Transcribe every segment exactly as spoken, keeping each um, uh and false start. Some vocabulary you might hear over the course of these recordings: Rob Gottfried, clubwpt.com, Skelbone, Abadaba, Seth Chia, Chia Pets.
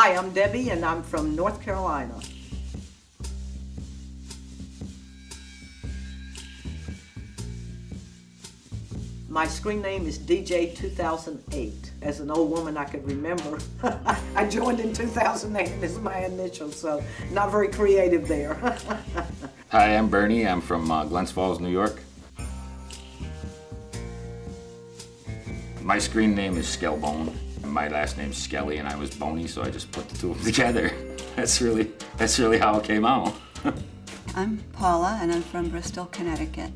Hi, I'm Debbie and I'm from North Carolina. My screen name is D J two thousand eight. As an old woman I could remember. I joined in two thousand eight and it's my initial, so not very creative there. Hi, I'm Bernie. I'm from uh, Glens Falls, New York. My screen name is Skelbone. My last name's Skelly and I was Boney, so I just put the two of them together. That's really, that's really how it came out. I'm Paula and I'm from Bristol, Connecticut.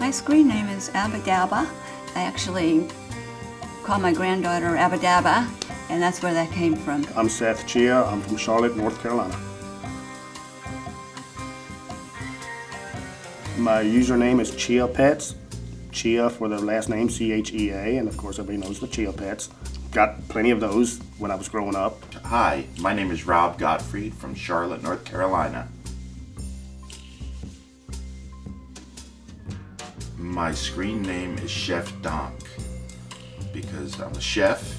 My screen name is Abadaba. I actually call my granddaughter Abadaba, and that's where that came from. I'm Seth Chia. I'm from Charlotte, North Carolina. My username is Chia Pets. Chia for their last name, C H E A, and of course everybody knows the Chia Pets. Got plenty of those when I was growing up. Hi, my name is Rob Gottfried from Charlotte, North Carolina. My screen name is Chef Donk because I'm a chef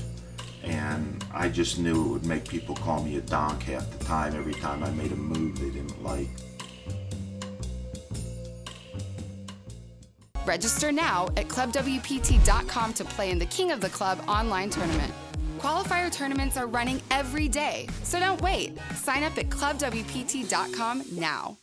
and I just knew it would make people call me a donk half the time. Every time I made a move they didn't like. Register now at club W P T dot com to play in the King of the Club online tournament. Qualifier tournaments are running every day, so don't wait. Sign up at club W P T dot com now.